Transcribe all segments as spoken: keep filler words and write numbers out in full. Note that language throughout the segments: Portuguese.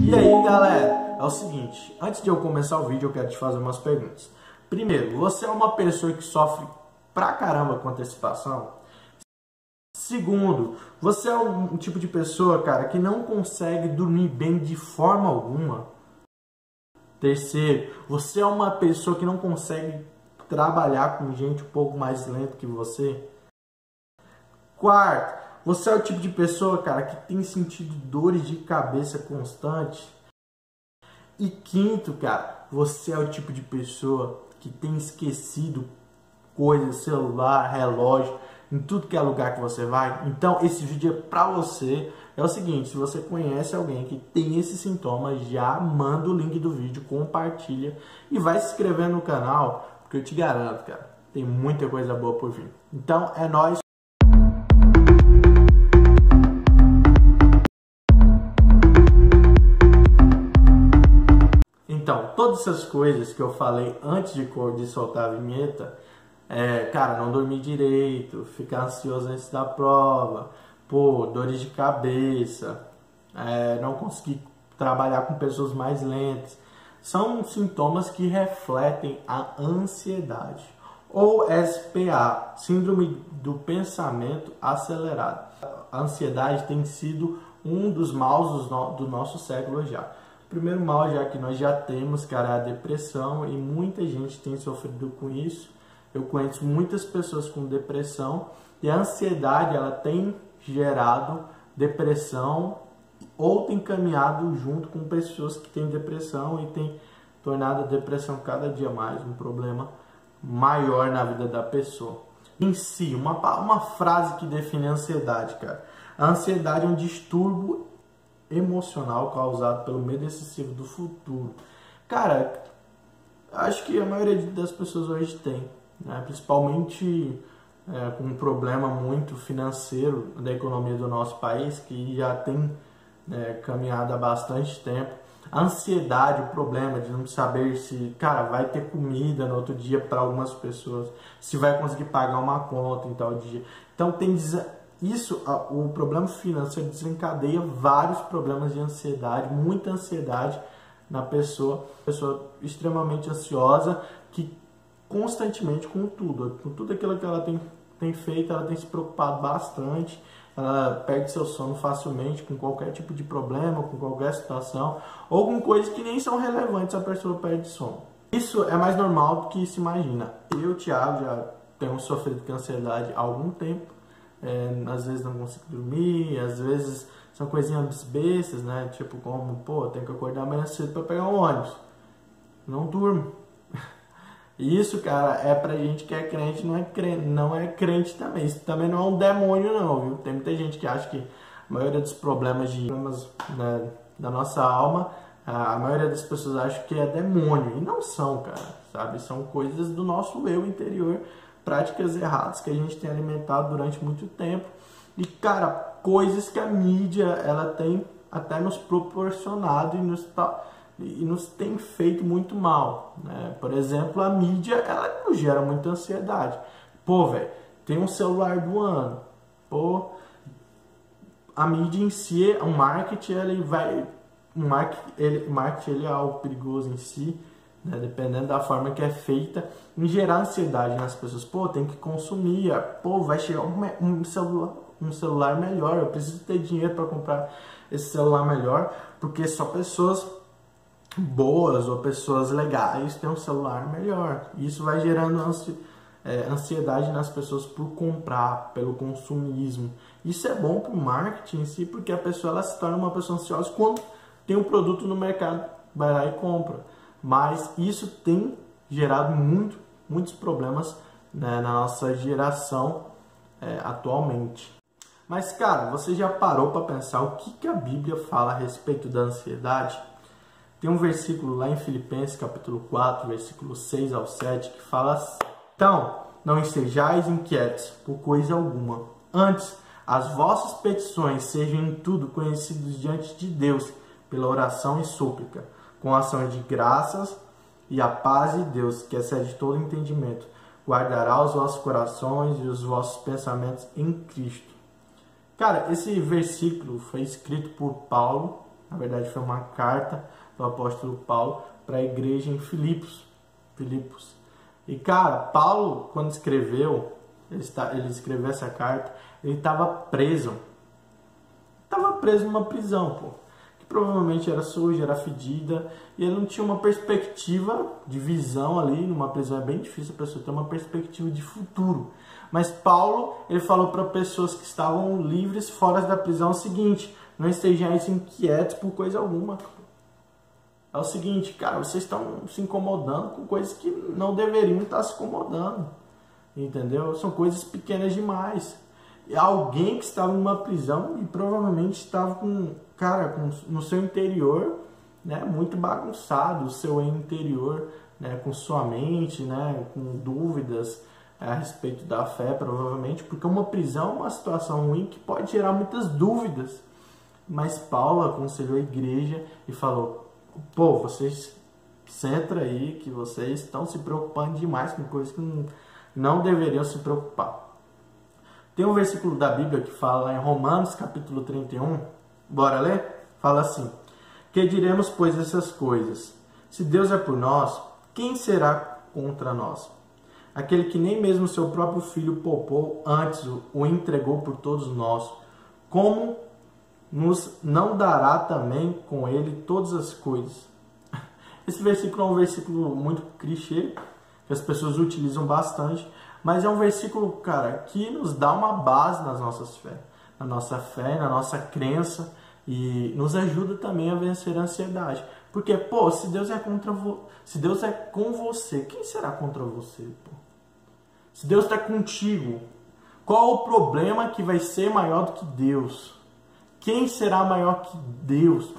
E aí, galera, é o seguinte, antes de eu começar o vídeo eu quero te fazer umas perguntas. Primeiro, você é uma pessoa que sofre pra caramba com antecipação? Segundo, você é um tipo de pessoa, cara, que não consegue dormir bem de forma alguma? Terceiro, você é uma pessoa que não consegue trabalhar com gente um pouco mais lenta que você? Quarto, você é o tipo de pessoa, cara, que tem sentido dores de cabeça constante? E quinto, cara, você é o tipo de pessoa que tem esquecido coisas, celular, relógio, em tudo que é lugar que você vai? Então, esse vídeo é pra você. É o seguinte, se você conhece alguém que tem esses sintomas, já manda o link do vídeo, compartilha e vai se inscrever no canal, porque eu te garanto, cara, tem muita coisa boa por vir. Então, é nóis. Então, todas essas coisas que eu falei antes de, de soltar a vinheta, é, cara, não dormir direito, ficar ansioso antes da prova, pô, dores de cabeça, é, não conseguir trabalhar com pessoas mais lentas, são sintomas que refletem a ansiedade, ou S P A, Síndrome do Pensamento Acelerado. A ansiedade tem sido um dos maus do nosso século já. O primeiro mal já que nós já temos, cara, é a depressão, e muita gente tem sofrido com isso. Eu conheço muitas pessoas com depressão, e a ansiedade ela tem gerado depressão ou tem caminhado junto com pessoas que têm depressão e tem tornado a depressão cada dia mais um problema maior na vida da pessoa. Em si, uma, uma frase que define a ansiedade, cara. A ansiedade é um distúrbio emocional causado pelo medo excessivo do futuro. Cara, acho que a maioria das pessoas hoje tem, né? Principalmente é, com um problema muito financeiro da economia do nosso país, que já tem É, caminhada há bastante tempo. A ansiedade, o problema de não saber se, cara, vai ter comida no outro dia para algumas pessoas, se vai conseguir pagar uma conta em tal dia. Então tem isso, o problema financeiro desencadeia vários problemas de ansiedade, muita ansiedade na pessoa, pessoa extremamente ansiosa que constantemente com tudo, com tudo aquilo que ela tem, tem feito, ela tem se preocupado bastante. Ela perde seu sono facilmente com qualquer tipo de problema, com qualquer situação, ou com coisas que nem são relevantes, a pessoa perde sono. Isso é mais normal do que se imagina. Eu, Thiago, já tenho sofrido com ansiedade há algum tempo. É, às vezes não consigo dormir, às vezes são coisinhas bestas, né? Tipo como, pô, tenho que acordar amanhã cedo para pegar um ônibus. Não durmo. Isso, cara, é pra gente que é crente, não é crente, não é crente também. Isso também não é um demônio, não, viu? Tem muita gente que acha que a maioria dos problemas, de, problemas né, da nossa alma, a maioria das pessoas acha que é demônio. E não são, cara, sabe? São coisas do nosso eu interior, práticas erradas que a gente tem alimentado durante muito tempo. E, cara, coisas que a mídia, ela tem até nos proporcionado e nos tá... e nos tem feito muito mal, né? Por exemplo, a mídia, ela não gera muita ansiedade. Pô, velho, tem um celular do ano. Pô, a mídia em si, o marketing, ele vai... O marketing, ele, marketing, ele é algo perigoso em si, né? Dependendo da forma que é feita, em gerar ansiedade nas pessoas. Pô, tem que consumir. Pô, vai chegar um, um, celular, um celular melhor. Eu preciso ter dinheiro para comprar esse celular melhor, porque só pessoas boas ou pessoas legais têm um celular melhor. Isso vai gerando ansiedade nas pessoas por comprar, pelo consumismo. Isso é bom para o marketing em si, porque a pessoa ela se torna uma pessoa ansiosa quando tem um produto no mercado, vai lá e compra. Mas isso tem gerado muito, muitos problemas, né, na nossa geração é, atualmente. Mas, cara, você já parou para pensar o que, que a Bíblia fala a respeito da ansiedade? Tem um versículo lá em Filipenses, capítulo quatro, versículo seis ao sete, que fala assim: então, não estejais inquietos por coisa alguma. Antes, as vossas petições sejam em tudo conhecidas diante de Deus, pela oração e súplica, com ação de graças, e a paz de Deus, que excede todo entendimento, guardará os vossos corações e os vossos pensamentos em Cristo. Cara, esse versículo foi escrito por Paulo, Na verdade, foi uma carta do apóstolo Paulo para a igreja em Filipos. Filipos. E, cara, Paulo, quando escreveu, ele, está, ele escreveu essa carta, ele estava preso. Estava preso numa prisão, pô. Que provavelmente era suja, era fedida. E ele não tinha uma perspectiva de visão ali. Numa prisão é bem difícil a pessoa ter uma perspectiva de futuro. Mas Paulo, ele falou para pessoas que estavam livres fora da prisão o seguinte: não estejais inquietos por coisa alguma. É o seguinte, cara, vocês estão se incomodando com coisas que não deveriam estar se incomodando. Entendeu? São coisas pequenas demais. E alguém que estava numa prisão e provavelmente estava com, cara, com, no seu interior, né, muito bagunçado, o seu interior, né, com sua mente, né, com dúvidas a respeito da fé, provavelmente, porque uma prisão é uma situação ruim que pode gerar muitas dúvidas. Mas Paulo aconselhou a igreja e falou: pô, vocês centra aí que vocês estão se preocupando demais com coisas que não, não deveriam se preocupar. Tem um versículo da Bíblia que fala em Romanos capítulo trinta e um, bora ler? Fala assim: que diremos, pois, essas coisas? Se Deus é por nós, quem será contra nós? Aquele que nem mesmo seu próprio filho poupou, antes o entregou por todos nós, como nos não dará também com ele todas as coisas? Esse versículo é um versículo muito clichê, que as pessoas utilizam bastante, mas é um versículo, cara, que nos dá uma base nas nossas fé, na nossa fé, na nossa crença, e nos ajuda também a vencer a ansiedade. Porque, pô, se Deus é contra vo... se Deus é com você, quem será contra você, pô? Se Deus está contigo, qual o problema que vai ser maior do que Deus? Quem será maior que Deus?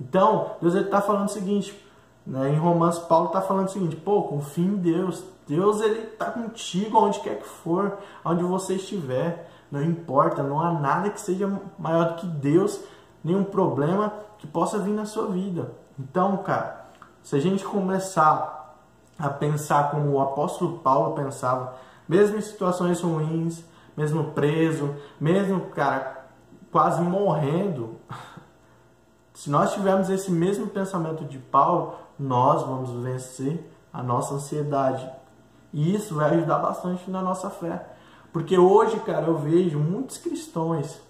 Então, Deus está falando o seguinte, né, em Romanos, Paulo está falando o seguinte: pô, confia em Deus. Deus está contigo onde quer que for, onde você estiver. Não importa, não há nada que seja maior do que Deus, nenhum problema que possa vir na sua vida. Então, cara, se a gente começar a pensar como o apóstolo Paulo pensava, mesmo em situações ruins, mesmo preso, mesmo, cara, quase morrendo, se nós tivermos esse mesmo pensamento de Paulo, nós vamos vencer a nossa ansiedade. E isso vai ajudar bastante na nossa fé. Porque hoje, cara, eu vejo muitos cristãos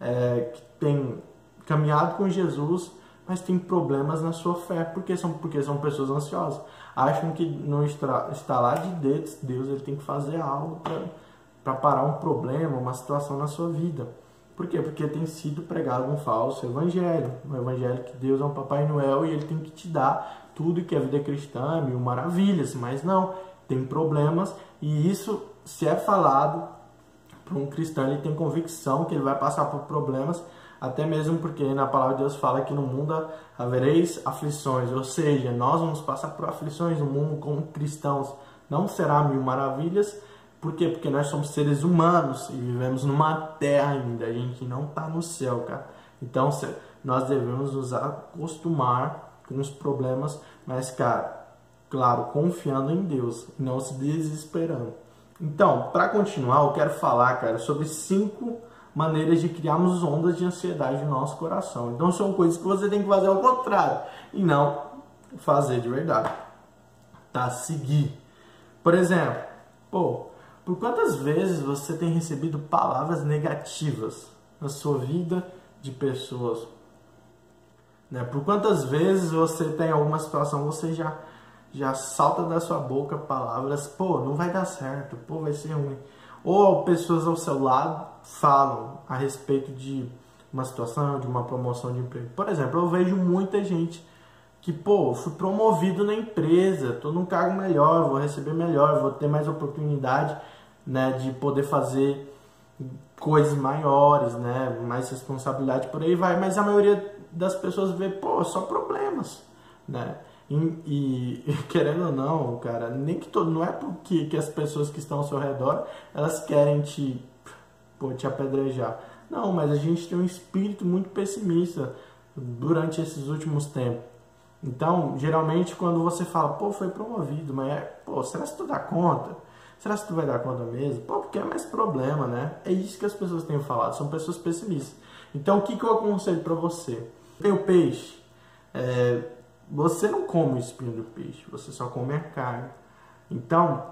é, que têm caminhado com Jesus, mas tem problemas na sua fé, porque são, porque são pessoas ansiosas. Acham que no estalar de dedos, Deus ele tem que fazer algo para parar um problema, uma situação na sua vida. Por quê? Porque tem sido pregado um falso evangelho. Um evangelho que Deus é um Papai Noel e ele tem que te dar tudo que a vida cristã é mil maravilhas, mas não, tem problemas, e isso, se é falado para um cristão, ele tem convicção que ele vai passar por problemas. Até mesmo porque na palavra de Deus fala que no mundo havereis aflições. Ou seja, nós vamos passar por aflições no mundo como cristãos. Não será mil maravilhas. Por quê? Porque nós somos seres humanos e vivemos numa terra ainda. A gente não está no céu, cara. Então nós devemos nos acostumar com os problemas. Mas, cara, claro, confiando em Deus. Não se desesperando. Então, para continuar, eu quero falar, cara, sobre cinco maneiras de criarmos ondas de ansiedade no nosso coração. Então são coisas que você tem que fazer ao contrário e não fazer de verdade, tá? Seguir. Por exemplo, pô, por quantas vezes você tem recebido palavras negativas na sua vida de pessoas, né? Por quantas vezes você tem alguma situação, você já, já salta da sua boca palavras, pô, não vai dar certo, pô, vai ser ruim. Ou pessoas ao seu lado falam a respeito de uma situação, de uma promoção de emprego. Por exemplo, eu vejo muita gente que, pô, fui promovido na empresa, tô num cargo melhor, vou receber melhor, vou ter mais oportunidade, né, de poder fazer coisas maiores, né, mais responsabilidade, por aí vai. Mas a maioria das pessoas vê, pô, só problemas, né? E, e querendo ou não, cara, nem que todo, não é porque que as pessoas que estão ao seu redor, elas querem te, pô, te apedrejar. Não, mas a gente tem um espírito muito pessimista durante esses últimos tempos. Então, geralmente, quando você fala, pô, foi promovido, mas é, pô, será que tu dá conta? Será que tu vai dar conta mesmo? Pô, porque é mais problema, né? É isso que as pessoas têm falado, são pessoas pessimistas. Então, o que, que eu aconselho pra você? Tem o peixe. É, você não come o espinho do peixe, você só come a carne. Então,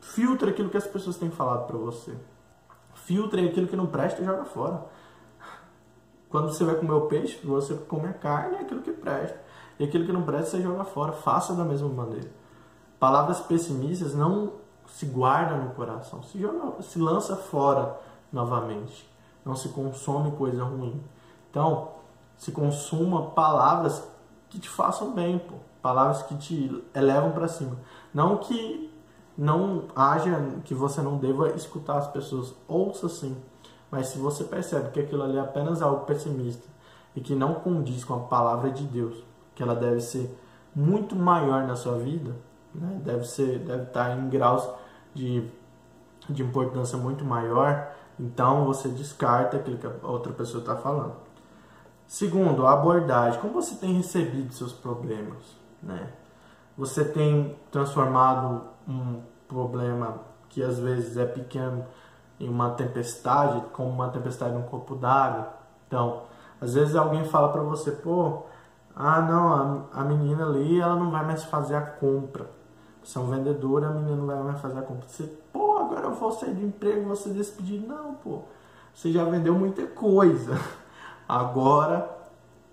filtra aquilo que as pessoas têm falado para você. Filtre aquilo que não presta e joga fora. Quando você vai comer o peixe, você come a carne, é aquilo que presta. E aquilo que não presta, você joga fora. Faça da mesma maneira. Palavras pessimistas não se guardam no coração. Se, joga, se lança fora novamente. Não se consome coisa ruim. Então, se consuma palavras que te façam bem, pô. Palavras que te elevam para cima. Não que não haja, que você não deva escutar as pessoas. Ouça sim. Mas se você percebe que aquilo ali é apenas algo pessimista e que não condiz com a palavra de Deus, que ela deve ser muito maior na sua vida, né? Deve ser, deve estar em graus de, de importância muito maior, então você descarta aquilo que a outra pessoa está falando. Segundo, a abordagem. Como você tem recebido seus problemas, né? Você tem transformado um problema que às vezes é pequeno em uma tempestade, como uma tempestade num copo d'água. Então, às vezes alguém fala para você, pô, ah não, a, a menina ali, ela não vai mais fazer a compra. Você é um vendedor, a menina não vai mais fazer a compra. Você, pô, agora eu vou sair do emprego, vou ser despedido. Não, pô, você já vendeu muita coisa. Agora,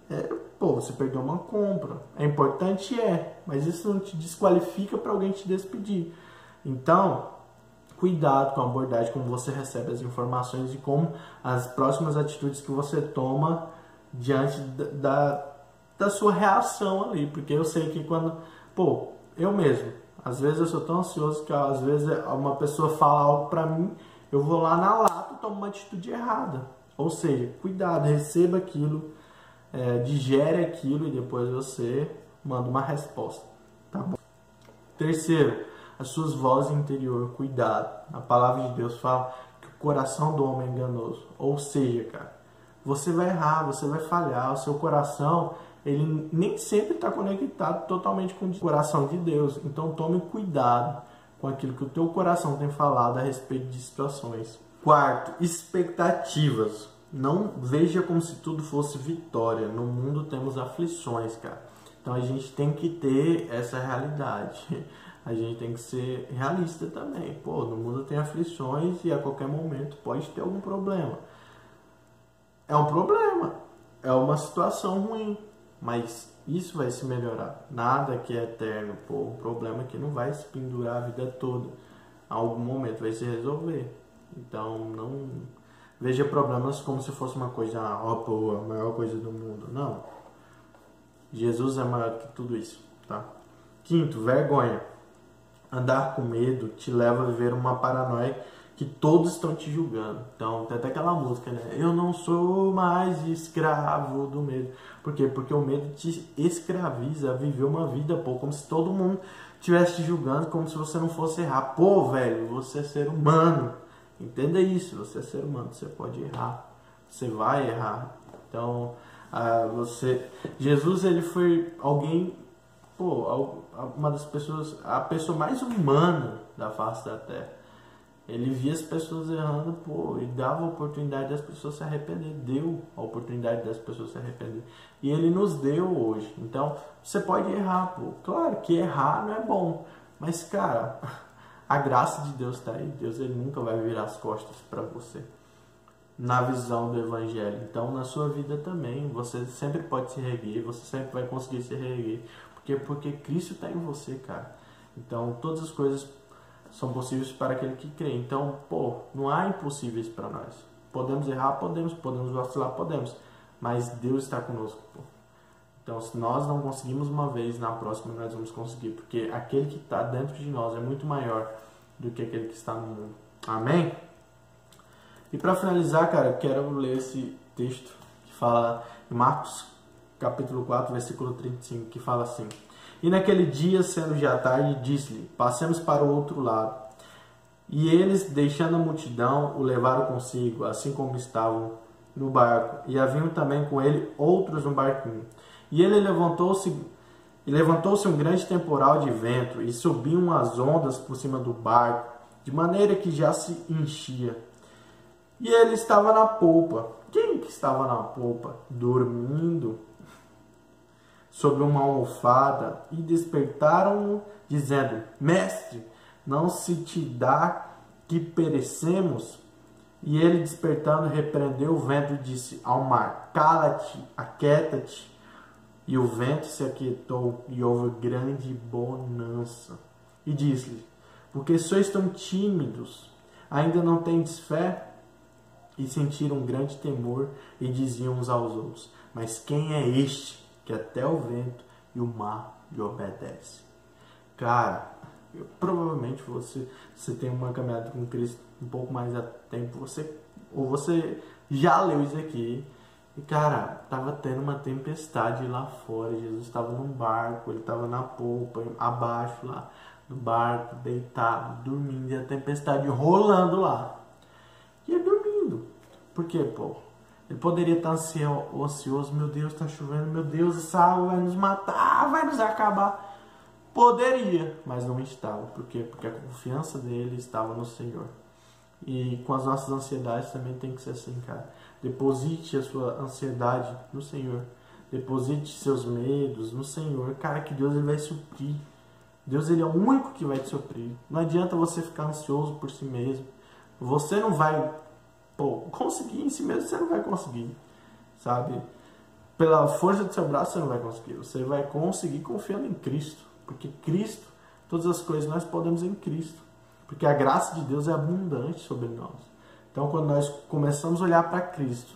é, pô, você perdeu uma compra. É importante, é, mas isso não te desqualifica para alguém te despedir. Então, cuidado com a abordagem, como você recebe as informações e como as próximas atitudes que você toma diante da, da, da sua reação ali. Porque eu sei que quando... Pô, eu mesmo. Às vezes eu sou tão ansioso que às vezes uma pessoa fala algo pra mim, eu vou lá na lata e tomo uma atitude errada. Ou seja, cuidado, receba aquilo, é, digere aquilo e depois você manda uma resposta. Tá bom? Terceiro, as suas vozes interior, cuidado. A palavra de Deus fala que o coração do homem é enganoso. Ou seja, cara, você vai errar, você vai falhar. O seu coração, ele nem sempre está conectado totalmente com o coração de Deus. Então tome cuidado com aquilo que o teu coração tem falado a respeito de situações. Quarto, expectativas. Não veja como se tudo fosse vitória. No mundo temos aflições, cara. Então a gente tem que ter essa realidade. A gente tem que ser realista também. Pô, no mundo tem aflições e a qualquer momento pode ter algum problema. É um problema, é uma situação ruim, mas isso vai se melhorar. Nada que é eterno, pô, um problema que não vai se pendurar a vida toda. A algum momento vai se resolver. Então, não veja problemas como se fosse uma coisa, ó, pô, a maior coisa do mundo. Não. Jesus é maior que tudo isso, tá? Quinto, vergonha. Andar com medo te leva a viver uma paranoia que todos estão te julgando. Então, tem até aquela música, né? Eu não sou mais escravo do medo. Por quê? Porque o medo te escraviza a viver uma vida, pô, como se todo mundo estivesse te julgando, como se você não fosse errar. Pô, velho, você é ser humano. Entenda isso, você é ser humano, você pode errar. Você vai errar. Então, ah, você... Jesus, ele foi alguém... Pô, uma das pessoas, a pessoa mais humana da face da terra. Ele via as pessoas errando, pô, e dava a oportunidade das pessoas se arrepender. Deu a oportunidade das pessoas se arrepender. E ele nos deu hoje. Então, você pode errar, pô. Claro que errar não é bom. Mas, cara, a graça de Deus tá aí. Deus, ele nunca vai virar as costas para você. Na visão do evangelho. Então, na sua vida também, você sempre pode se reerguer. Você sempre vai conseguir se reerguer. Porque Cristo está em você, cara. Então, todas as coisas são possíveis para aquele que crê. Então, pô, não há impossíveis para nós. Podemos errar, podemos. Podemos vacilar, podemos. Mas Deus está conosco, pô. Então, se nós não conseguimos uma vez, na próxima nós vamos conseguir. Porque aquele que está dentro de nós é muito maior do que aquele que está no mundo. Amém? E para finalizar, cara, eu quero ler esse texto que fala em Marcos capítulo quatro, versículo trinta e cinco, que fala assim: E naquele dia, sendo já tarde, disse-lhe: Passemos para o outro lado. E eles, deixando a multidão, o levaram consigo, assim como estavam no barco. E haviam também com ele outros no barquinho. E ele levantou-se, e levantou-se um grande temporal de vento, e subiam as ondas por cima do barco, de maneira que já se enchia. E ele estava na polpa. Quem que estava na polpa? Dormindo. sobre uma almofada e despertaram-no, dizendo: Mestre, não se te dá que perecemos? E ele, despertando, repreendeu o vento e disse ao mar: Cala-te, aquieta-te. E o vento se aquietou e houve grande bonança. E disse-lhe: Por que sois tão tímidos? Ainda não tendes fé? E sentiram um grande temor e diziam uns aos outros: Mas quem é este que até o vento e o mar lhe obedece? Cara, eu, provavelmente você, você tem uma caminhada com Cristo um pouco mais a tempo, você, ou você já leu isso aqui. E cara, tava tendo uma tempestade lá fora, Jesus estava num barco, ele estava na polpa, abaixo lá do barco, deitado, dormindo, e a tempestade rolando lá. E ele dormindo. Por quê, pô? Ele poderia estar ansioso: meu Deus, tá chovendo, meu Deus, essa água vai nos matar, vai nos acabar. Poderia, mas não estava. Por quê? Porque a confiança dele estava no Senhor. E com as nossas ansiedades também tem que ser assim, cara. Deposite a sua ansiedade no Senhor. Deposite seus medos no Senhor. Cara, que Deus, ele vai suprir. Deus, ele é o único que vai te suprir. Não adianta você ficar ansioso por si mesmo. Você não vai pô, conseguir em si mesmo, você não vai conseguir, sabe? Pela força do seu braço você não vai conseguir. Você vai conseguir confiando em Cristo. Porque Cristo, todas as coisas nós podemos em Cristo. Porque a graça de Deus é abundante sobre nós. Então, quando nós começamos a olhar para Cristo,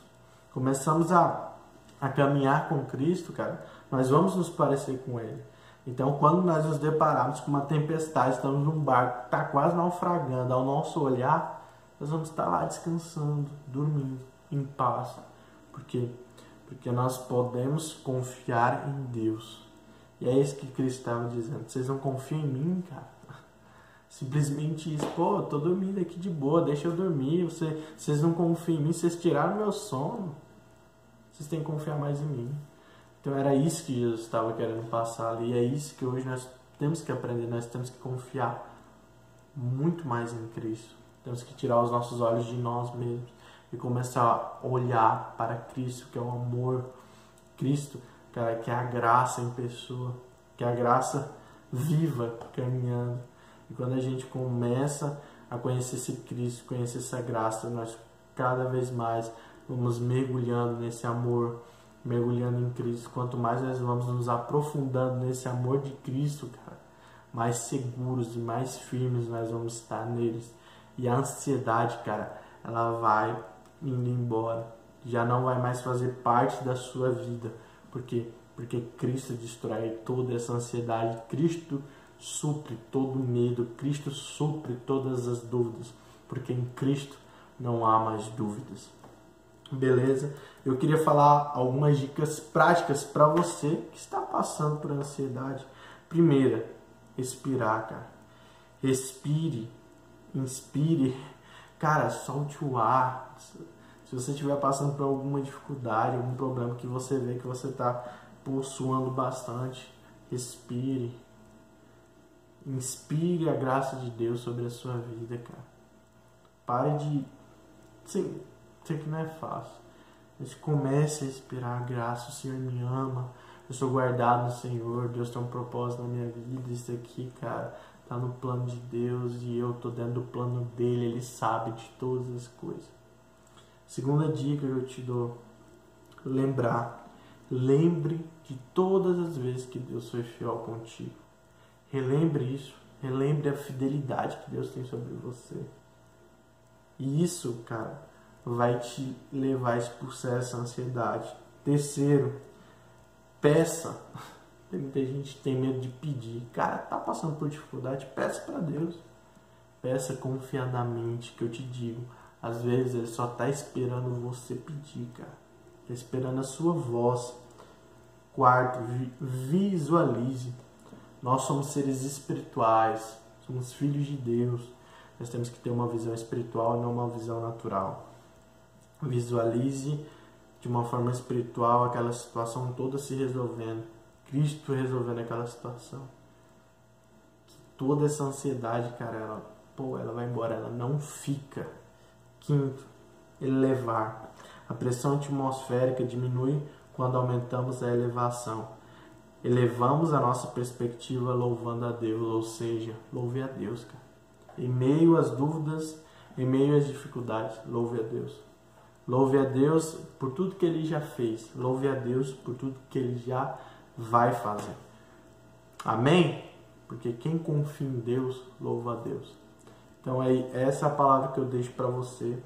começamos a, a caminhar com Cristo, cara, nós vamos nos parecer com Ele. Então, quando nós nos depararmos com uma tempestade, estamos num barco que está quase naufragando, ao nosso olhar, nós vamos estar lá descansando, dormindo, em paz. Por quê? Porque nós podemos confiar em Deus. E é isso que Cristo estava dizendo: vocês não confiam em mim, cara? Simplesmente isso. Pô, eu tô dormindo aqui de boa, deixa eu dormir. Você, vocês não confiam em mim, vocês tiraram meu sono. Vocês têm que confiar mais em mim. Então era isso que Jesus estava querendo passar, e é isso que hoje nós temos que aprender. Nós temos que confiar muito mais em Cristo. Temos que tirar os nossos olhos de nós mesmos e começar a olhar para Cristo, que é o amor. Cristo, cara, que é a graça em pessoa, que é a graça viva caminhando. E quando a gente começa a conhecer esse Cristo, conhecer essa graça, nós cada vez mais vamos mergulhando nesse amor, mergulhando em Cristo. Quanto mais nós vamos nos aprofundando nesse amor de Cristo, cara, mais seguros e mais firmes nós vamos estar neles. E a ansiedade, cara, ela vai indo embora. Já não vai mais fazer parte da sua vida. Por quê? Porque Cristo destrói toda essa ansiedade. Cristo supre todo medo, Cristo supre todas as dúvidas, porque em Cristo não há mais dúvidas. Beleza? Eu queria falar algumas dicas práticas para você que está passando por ansiedade. Primeira, respirar, cara. Respire, inspire, cara, solte o ar. Se você estiver passando por alguma dificuldade, algum problema que você vê que você está possuindo bastante, respire. Inspire a graça de Deus sobre a sua vida, cara. Pare de... Sim, sei que não é fácil, mas comece a respirar a graça. O Senhor me ama, eu sou guardado no Senhor, Deus tem um propósito na minha vida. Isso aqui, cara, tá no plano de Deus e eu tô dentro do plano dele. Ele sabe de todas as coisas. Segunda dica que eu te dou: lembrar. Lembre de todas as vezes que Deus foi fiel contigo. Relembre isso, relembre a fidelidade que Deus tem sobre você. E isso, cara, vai te levar a expulsar essa ansiedade. Terceiro, peça. Tem muita gente que tem medo de pedir. Cara, tá passando por dificuldade, peça para Deus. Peça confiadamente, que eu te digo. Às vezes ele só tá esperando você pedir, cara. Tá esperando a sua voz. Quarto, visualize. Nós somos seres espirituais, somos filhos de Deus. Nós temos que ter uma visão espiritual e não uma visão natural. Visualize de uma forma espiritual aquela situação toda se resolvendo. Cristo resolvendo aquela situação. Que toda essa ansiedade, cara, ela, pô, ela vai embora, ela não fica. Quinto, elevar. A pressão atmosférica diminui quando aumentamos a elevação. elevamos a nossa perspectiva louvando a Deus, ou seja, louve a Deus, cara. Em meio às dúvidas, em meio às dificuldades, louve a Deus. Louve a Deus por tudo que Ele já fez. Louve a Deus por tudo que Ele já vai fazer. Amém? Porque quem confia em Deus, louva a Deus. Então, aí, essa é a palavra que eu deixo para você.